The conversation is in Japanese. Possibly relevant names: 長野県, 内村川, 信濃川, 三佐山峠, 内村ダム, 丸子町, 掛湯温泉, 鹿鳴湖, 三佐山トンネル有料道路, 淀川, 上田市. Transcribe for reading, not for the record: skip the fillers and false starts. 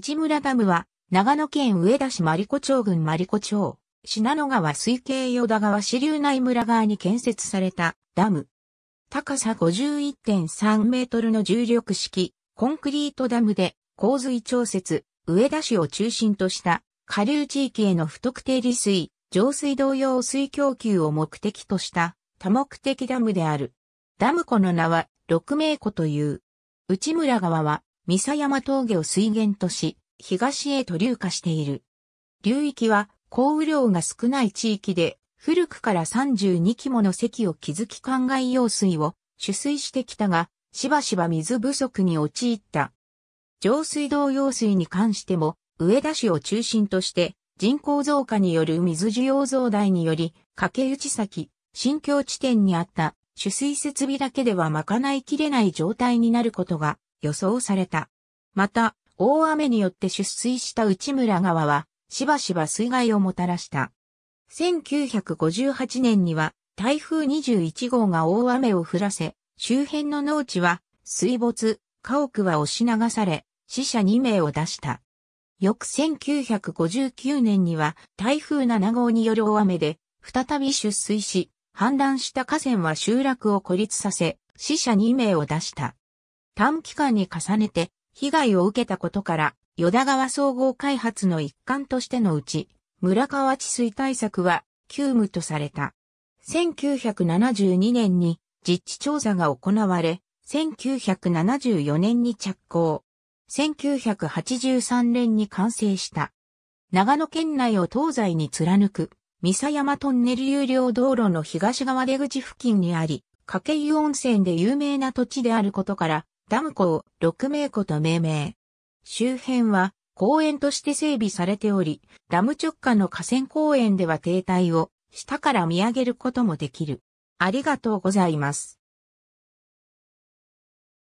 内村ダムは、長野県上田市丸子町郡丸子町、信濃川水系淀川支流内村側に建設されたダム。高さ 51.3 メートルの重力式、コンクリートダムで、洪水調節、上田市を中心とした、下流地域への不特定利水、上水道用水供給を目的とした、多目的ダムである。ダム湖の名は、鹿鳴湖という。内村川は、三佐山峠を水源とし、東へと流下している。流域は、降雨量が少ない地域で、古くから32基もの堰を築き灌漑用水を取水してきたが、しばしば水不足に陥った。上水道用水に関しても、上田市を中心として、人口増加による水需要増大により、駆け打ち先、新境地点にあった取水設備だけでは賄いきれない状態になることが予想された。また、大雨によって出水した内村川は、しばしば水害をもたらした。1958年には台風21号が大雨を降らせ、周辺の農地は水没、家屋は押し流され、死者2名を出した。翌1959年には台風7号による大雨で、再び出水し、氾濫した河川は集落を孤立させ、死者2名を出した。短期間に重ねて被害を受けたことから、淀川総合開発の一環としてのうち、村川治水対策は急務とされた。1972年に実地調査が行われ、1974年に着工。1983年に完成した。長野県内を東西に貫く、三佐山トンネル有料道路の東側出口付近にあり、掛湯温泉で有名な土地であることから、ダム湖を鹿鳴湖と命名。周辺は、公園として整備されており、ダム直下の河川公園では堤体を下から見上げることもできる。ありがとうございます。